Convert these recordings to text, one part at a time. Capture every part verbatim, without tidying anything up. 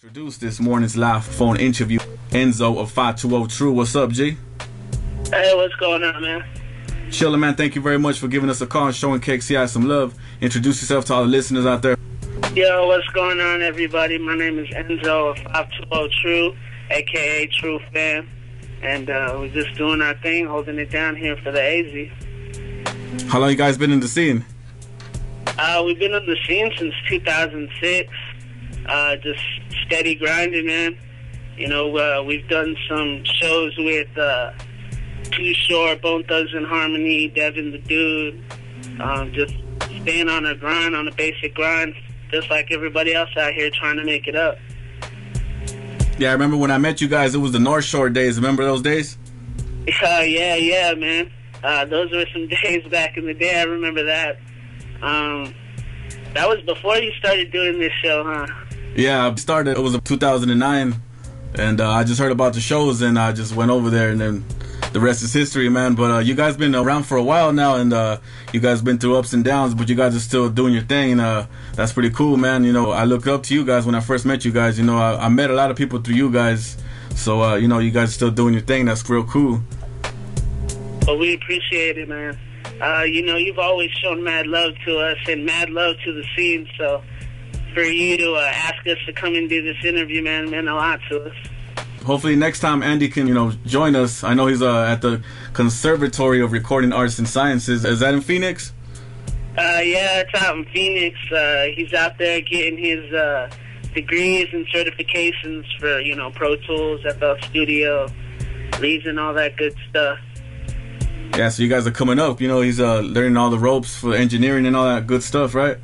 Introduce this morning's live phone interview, Enzo of five twenty True. What's up, G? Hey, what's going on, man? Chillin', man. Thank you very much for giving us a call and showing K X C I some love. Introduce yourself to all the listeners out there. Yo, what's going on, everybody? My name is Enzo of five twenty True, a k a. True Fam. And uh, we're just doing our thing, holding it down here for the A Z. How long you guys been in the scene? Uh, we've been in the scene since two thousand six. Uh, just steady grinding, man. You know, uh, we've done some shows with uh, Too $hort, Bone Thugs in Harmony, Devin the Dude. Um, just staying on a grind, on a basic grind, just like everybody else out here trying to make it up. Yeah, I remember when I met you guys, it was the North Shore days. Remember those days? Uh, yeah, yeah, man. Uh, those were some days back in the day. I remember that. Um, that was before you started doing this show, huh? Yeah, I started, it was two thousand nine, and uh, I just heard about the shows, and I just went over there, and then the rest is history, man. But uh, you guys been around for a while now, and uh, you guys been through ups and downs, but you guys are still doing your thing, and uh, that's pretty cool, man. You know, I look up to you guys when I first met you guys. You know, I, I met a lot of people through you guys, so, uh, you know, you guys are still doing your thing. That's real cool. Well, we appreciate it, man. Uh, you know, you've always shown mad love to us and mad love to the scene, so... for you to uh, ask us to come and do this interview, man, it meant a lot to us. Hopefully next time Andy can, you know, join us. I know he's uh, at the Conservatory of Recording Arts and Sciences. Is that in Phoenix? Uh, yeah, it's out in Phoenix. Uh, he's out there getting his uh, degrees and certifications for, you know, Pro Tools, F L Studio, leads and all that good stuff. Yeah, so you guys are coming up. You know, he's uh, learning all the ropes for engineering and all that good stuff, right?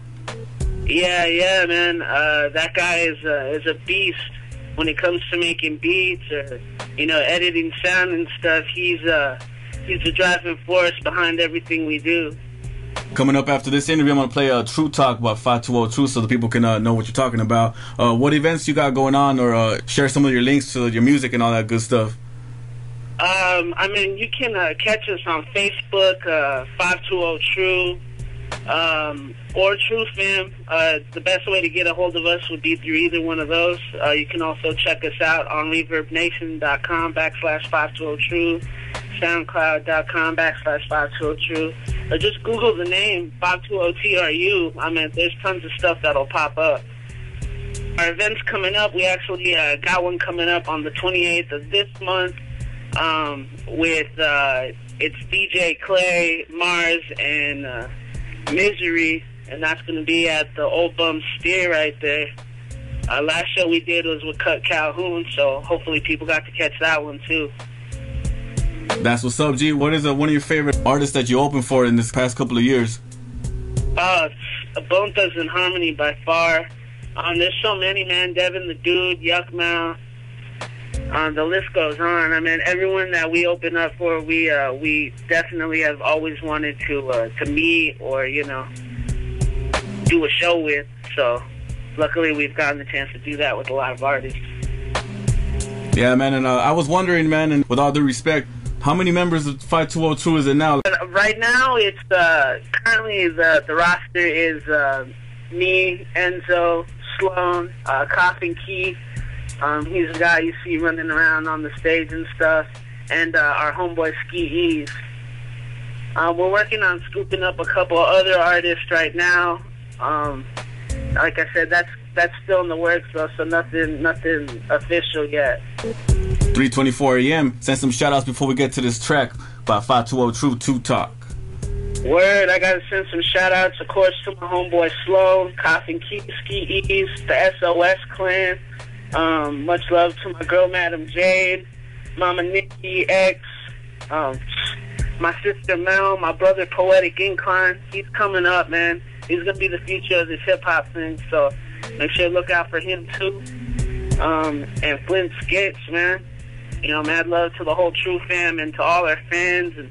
Yeah, yeah, man. Uh, that guy is a, is a beast when it comes to making beats or, you know, editing sound and stuff. He's uh, he's the driving force behind everything we do. Coming up after this interview, I'm going to play a uh, True Talk about five twenty True so the people can uh, know what you're talking about. Uh, what events you got going on, or uh, share some of your links to your music and all that good stuff? Um, I mean, you can uh, catch us on Facebook, uh, five twenty True. Um, or True Fam. Uh, the best way to get a hold of us would be through either one of those. Uh, you can also check us out on reverbnation.com backslash 520 True, soundcloud.com backslash 520 True, or just Google the name five twenty T R U. I mean, there's tons of stuff that'll pop up. Our events coming up, we actually uh, got one coming up on the twenty-eighth of this month um, with, uh, it's D J Clay, Mars, and... Uh, Misery, and that's going to be at the Old Bum Steer right there. Our last show we did was with Cut Calhoun, so hopefully people got to catch that one too. That's what's up, G. What is uh, one of your favorite artists that you opened for in this past couple of years? Uh, Bone Thugs in Harmony by far. Um, there's so many, man. Devin the Dude, Yukmouth. Um, the list goes on. I mean, everyone that we open up for, we uh, we definitely have always wanted to uh, to meet or, you know, do a show with. So luckily we've gotten the chance to do that with a lot of artists. Yeah, man, and uh, I was wondering, man, and with all due respect, how many members of five twenty True is it now? Right now, it's uh, currently the, the roster is uh, me, Enzo, Sloan, uh, Coffin, Keith. Um, he's a guy you see running around on the stage and stuff, and uh, our homeboy Ski Ease. Uh, we're working on scooping up a couple of other artists right now. Um, like I said, that's that's still in the works though, so nothing nothing official yet. three twenty-four A M Send some shout outs before we get to this track by five twenty True True Talk. Word, I gotta send some shout outs, of course, to my homeboy Sloan, Coffin, Keith, Ski Ease, the S O S clan. Um, much love to my girl, Madam Jade, Mama Nikki X, um, my sister Mel, my brother Poetic Incline. He's coming up, man. He's going to be the future of this hip-hop thing, so make sure to look out for him, too. Um, and Flint Skits, man. You know, mad love to the whole True Fam and to all our fans and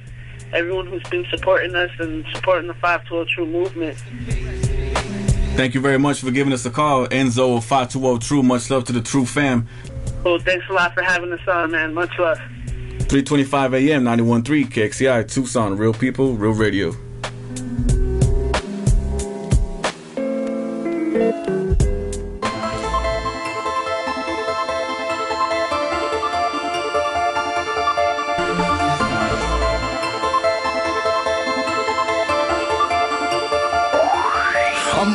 everyone who's been supporting us and supporting the five twenty True movement. Thank you very much for giving us a call, Enzo of five twenty True. Much love to the True Fam. Well, thanks a lot for having us on, man. Much love. three twenty-five A M ninety-one point three K X C I Tucson. Real people, real radio.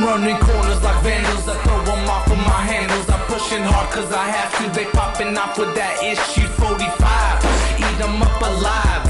I'm running corners like vandals. I throw them off with my handles. I'm pushing hard cause I have to. They popping off with that issue forty-five. Eat them up alive.